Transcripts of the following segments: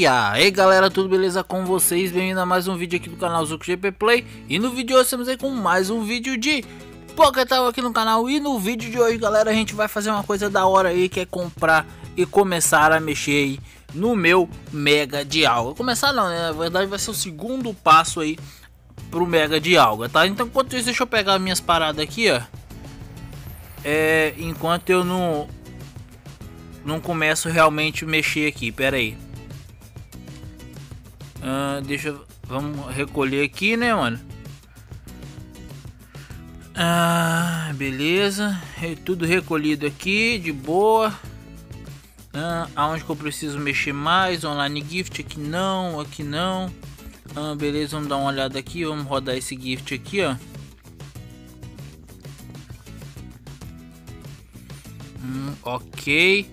E aí galera, tudo beleza com vocês? Bem-vindo a mais um vídeo aqui do canal Zurkgp Play. E no vídeo de hoje estamos aí com mais um vídeo de Poketal aqui no canal. E no vídeo de hoje galera, a gente vai fazer uma coisa da hora aí, que é comprar e começar a mexer aí no meu Mega Dialga. Começar não, né? Na verdade vai ser o segundo passo aí pro Mega Dialga, tá? Então enquanto isso, deixa eu pegar minhas paradas aqui, ó. Enquanto eu não começo realmente a mexer aqui, pera aí. Vamos recolher aqui, né, mano? Beleza. Tudo recolhido aqui, de boa. Aonde que eu preciso mexer mais? Online gift, aqui não, aqui não. Beleza, vamos dar uma olhada aqui. Vamos rodar esse gift aqui, ó. Ok.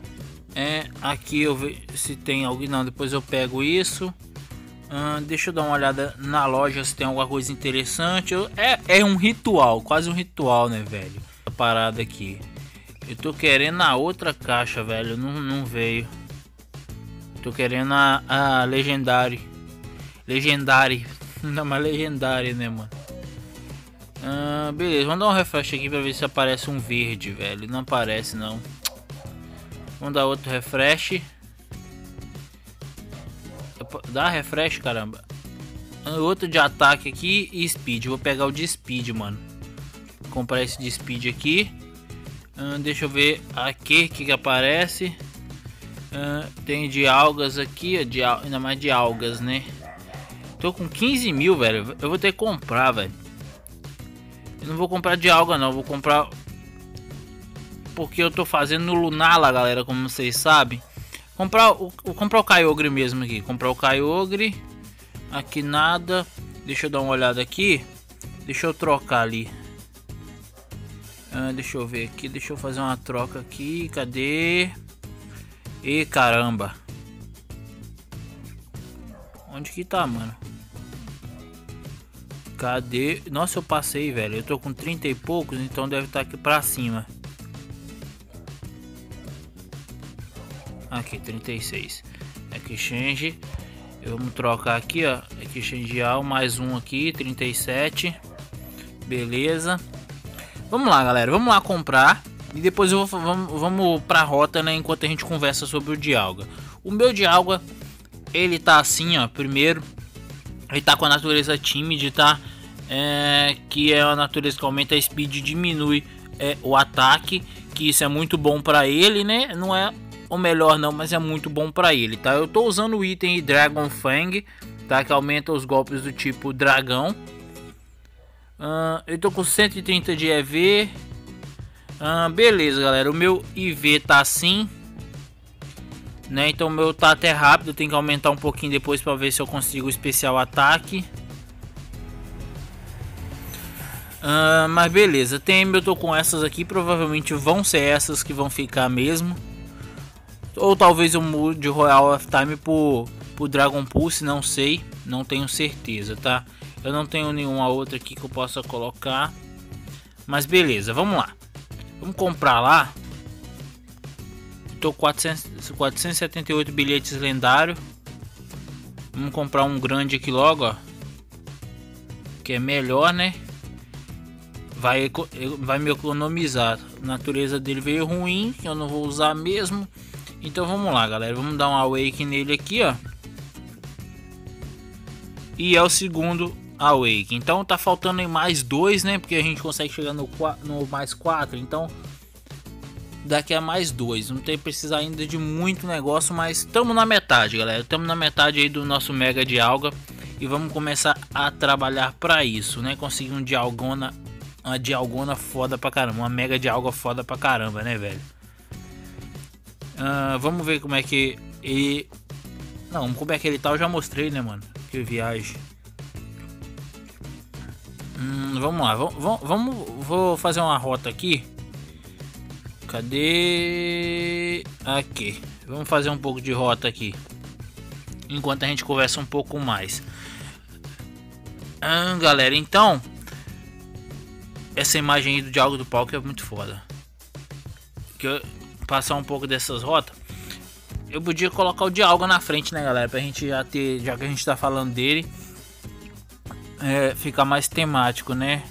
Aqui eu vejo se tem algo. Não, depois eu pego isso. Deixa eu dar uma olhada na loja se tem alguma coisa interessante. É um ritual, quase um ritual, né, velho? A parada aqui. Eu tô querendo a outra caixa, velho. Não veio. Tô querendo a Legendary. Legendary. Não, mas Legendary, né, mano? Beleza, vamos dar um refresh aqui pra ver se aparece um verde, velho. Não aparece, não. Vamos dar outro refresh. Dá refresh, caramba. Outro de ataque aqui e speed. Vou pegar o de speed, mano. Vou comprar esse de speed aqui. Deixa eu ver aqui que aparece. Tem de algas aqui, ainda mais de algas, né? Tô com 15 mil, velho. Eu vou ter que comprar, velho. Eu não vou comprar de alga, não. Eu vou comprar... porque eu tô fazendo no Lunala, galera, como vocês sabem. Comprar o Kyogre mesmo aqui. Comprar o Kyogre. Aqui nada. Deixa eu dar uma olhada aqui. Deixa eu trocar ali. Deixa eu ver aqui. Deixa eu fazer uma troca aqui. Cadê? E caramba. Onde que tá, mano? Cadê? Nossa, eu passei, velho. Eu tô com 30 e poucos, então deve estar aqui pra cima. Aqui, 36. Exchange. Vamos trocar aqui, ó. Exchange All, mais um aqui, 37. Beleza. Vamos lá, galera. Vamos lá comprar. E depois eu vou, vamos pra rota, né? Enquanto a gente conversa sobre o Dialga. O meu Dialga, ele tá assim, ó. Primeiro, ele tá com a natureza tímida, tá? Que é a natureza que aumenta a speed e diminui o ataque. Que isso é muito bom pra ele, né? Não é... ou melhor não, mas é muito bom pra ele, tá? Eu tô usando o item Dragon Fang, tá? Que aumenta os golpes do tipo dragão. Eu tô com 130 de EV. Beleza, galera. O meu IV tá assim, né? Então o meu tá até rápido. Eu tenho que aumentar um pouquinho depois pra ver se eu consigo o especial ataque. Mas beleza. Eu tô com essas aqui. Provavelmente vão ser essas que vão ficar mesmo. Ou talvez eu mude de Royal of Time pro Dragon Pulse, não sei. Não tenho certeza, tá? Eu não tenho nenhuma outra aqui que eu possa colocar. Mas beleza, vamos lá. Vamos comprar lá. Tô com 478 bilhetes lendários. Vamos comprar um grande aqui logo, ó. Que é melhor, né? Vai me economizar. A natureza dele veio ruim, eu não vou usar mesmo. Então vamos lá, galera. Vamos dar um Awake nele aqui, ó. E é o segundo Awake. Então tá faltando em mais dois, né? Porque a gente consegue chegar no mais 4. Então daqui a mais 2. Não tem precisar ainda de muito negócio, mas estamos na metade, galera. Estamos na metade aí do nosso Mega Dialga. E vamos começar a trabalhar pra isso, né? Conseguir um Dialgona. Uma Dialgona foda pra caramba. Uma Mega Dialga foda pra caramba, né, velho? Vamos ver como é que ele... Não, como é que ele tá, eu já mostrei, né, mano? Que viagem. Vamos lá, vou fazer uma rota aqui. Cadê? Aqui. Vamos fazer um pouco de rota aqui. Enquanto a gente conversa um pouco mais. Galera, então... essa imagem aí do Dialga do Palco é muito foda. Que eu... passar um pouco dessas rotas. Eu podia colocar o Dialga na frente, né, galera? Pra gente já ter, já que a gente tá falando dele, ficar mais temático, né?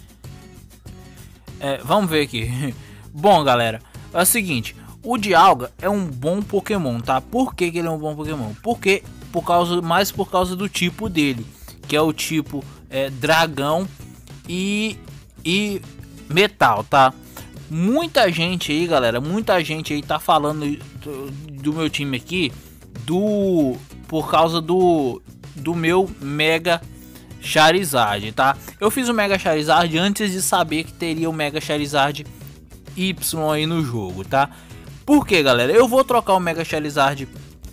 Vamos ver aqui. Bom, galera, é o seguinte. O Dialga é um bom Pokémon, tá? Por que que ele é um bom Pokémon? Porque, por causa do tipo dele, que é o tipo dragão e metal, tá? Muita gente aí, galera, muita gente aí tá falando do meu time aqui, por causa do meu Mega Charizard, tá? Eu fiz o Mega Charizard antes de saber que teria o Mega Charizard Y aí no jogo, tá? Por que, galera? Eu vou trocar o Mega Charizard,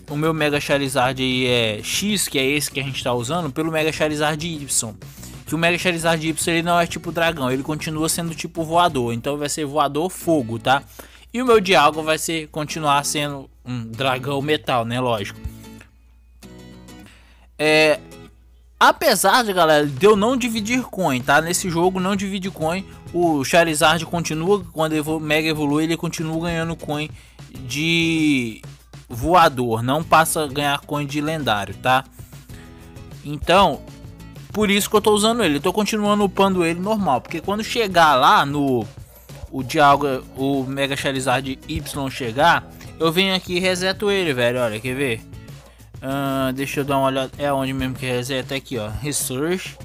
o meu Mega Charizard aí X, que é esse que a gente tá usando, pelo Mega Charizard Y. Que o Mega Charizard Y ele não é tipo dragão, ele continua sendo tipo voador, então vai ser voador fogo, tá? E o meu Dialga vai ser, continuar sendo um dragão metal, né? Lógico. Apesar de, galera, de eu não dividir coin, tá? Nesse jogo não divide coin, o Charizard continua, quando o Mega evolui, ele continua ganhando coin de voador, não passa a ganhar coin de lendário, tá? Então... por isso que eu tô usando ele, eu tô continuando upando ele normal, porque quando chegar lá no o Mega Charizard Y chegar, eu venho aqui e reseto ele, velho. Olha, quer ver? Deixa eu dar uma olhada, é onde mesmo que reseta, aqui ó, Research.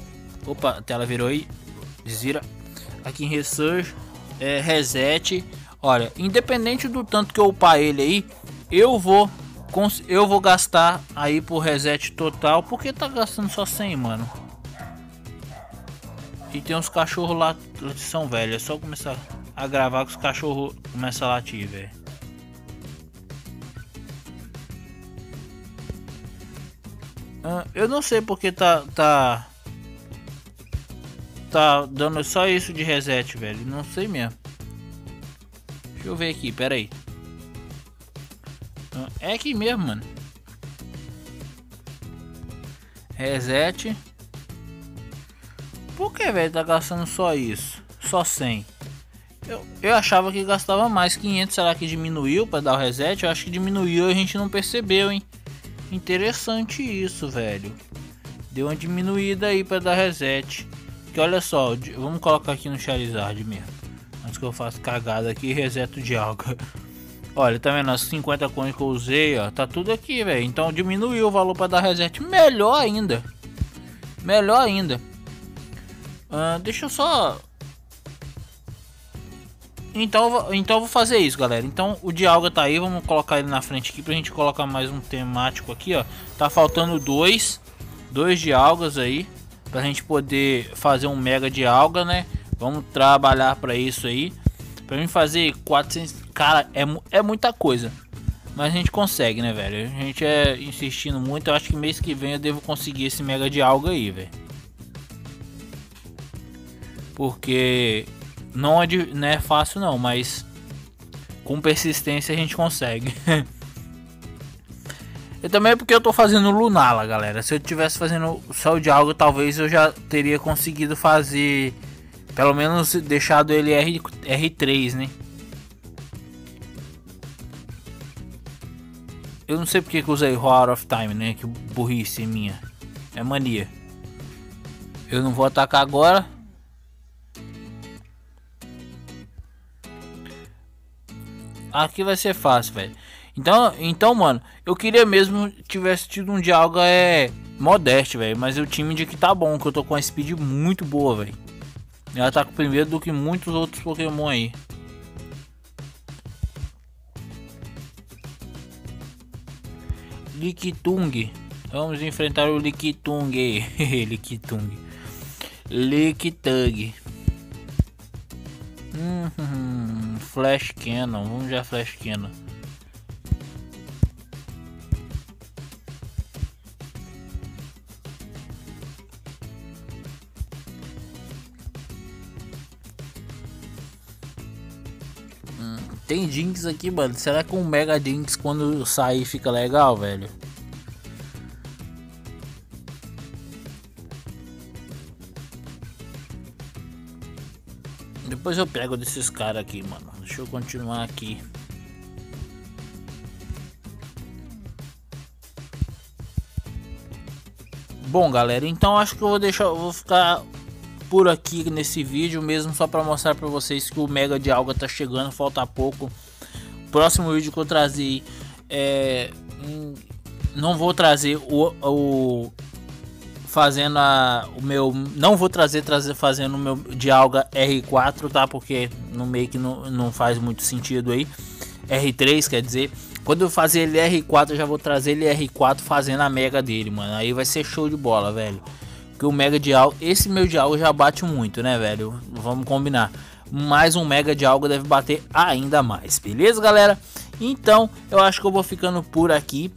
Opa, a tela virou aí, desvira. Aqui em Research, Reset. Olha, independente do tanto que eu upar ele aí, eu vou gastar aí por reset total, porque tá gastando só 100, mano. E tem uns cachorros lá que são velhos. É só começar a gravar que os cachorros começam a latir, velho. Eu não sei porque tá dando só isso de reset, velho. Não sei mesmo. Deixa eu ver aqui, pera aí. É aqui mesmo, mano. Reset. Por que, velho, tá gastando só isso? Só 100. Eu achava que gastava mais. 500, será que diminuiu pra dar o reset? Eu acho que diminuiu e a gente não percebeu, hein? Interessante isso, velho. Deu uma diminuída aí pra dar reset. Que olha só, vamos colocar aqui no Charizard mesmo. Antes que eu faça cagada aqui, reseto de algo. Olha, tá vendo? As 50 coins que eu usei, ó. Tá tudo aqui, velho. Então diminuiu o valor pra dar reset. Melhor ainda. Melhor ainda. Deixa eu só... Então eu vou fazer isso, galera. Então o Dialga tá aí, vamos colocar ele na frente aqui pra gente colocar mais um temático aqui, ó. Tá faltando dois Dialgas aí, pra gente poder fazer um Mega Dialga, né? Vamos trabalhar pra isso aí. Pra mim fazer 400... cara, é muita coisa. Mas a gente consegue, né, velho? A gente é insistindo muito. Eu acho que mês que vem eu devo conseguir esse Mega Dialga aí, velho. Porque não é, não é fácil não, mas com persistência a gente consegue. E também é porque eu tô fazendo Lunala, galera. Se eu tivesse fazendo só o Dialga, talvez eu já teria conseguido fazer, pelo menos deixado ele R3, né? Eu não sei porque que eu usei Roar of Time, né? Que burrice minha. É mania. Eu não vou atacar agora. Aqui vai ser fácil, velho. Então, mano, eu queria mesmo tivesse tido um Dialga modesto, velho. Mas o time de que tá bom, que eu tô com a speed muito boa, velho. Ela tá com o primeiro do que muitos outros Pokémon aí. Likitung. Vamos enfrentar o Likitung. Likitung. Likitung. Flash Cannon. Vamos já Flash Cannon. Tem Jinx aqui, mano. Será que um Mega Jinx quando sair fica legal, velho? Depois eu pego desses caras aqui, mano. Deixa eu continuar aqui. Bom, galera, então acho que eu vou deixar, vou ficar por aqui nesse vídeo mesmo, só para mostrar para vocês que o Mega Dialga tá chegando, falta pouco. Próximo vídeo que eu trazer, não vou trazer fazendo o meu Dialga R4, tá? Porque no meio que não faz muito sentido aí. R3, quer dizer, quando eu fazer ele R4, eu já vou trazer ele R4 fazendo a mega dele, mano. Aí vai ser show de bola, velho. Porque o Mega Dialga, esse meu Dialga já bate muito, né, velho? Vamos combinar. Mas um Mega Dialga deve bater ainda mais, beleza, galera? Então, eu acho que eu vou ficando por aqui.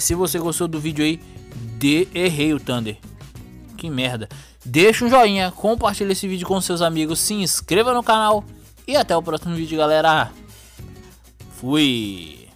Se você gostou do vídeo aí, errei o Thunder. Que merda. Deixa um joinha, compartilha esse vídeo com seus amigos, se inscreva no canal. E até o próximo vídeo, galera. Fui.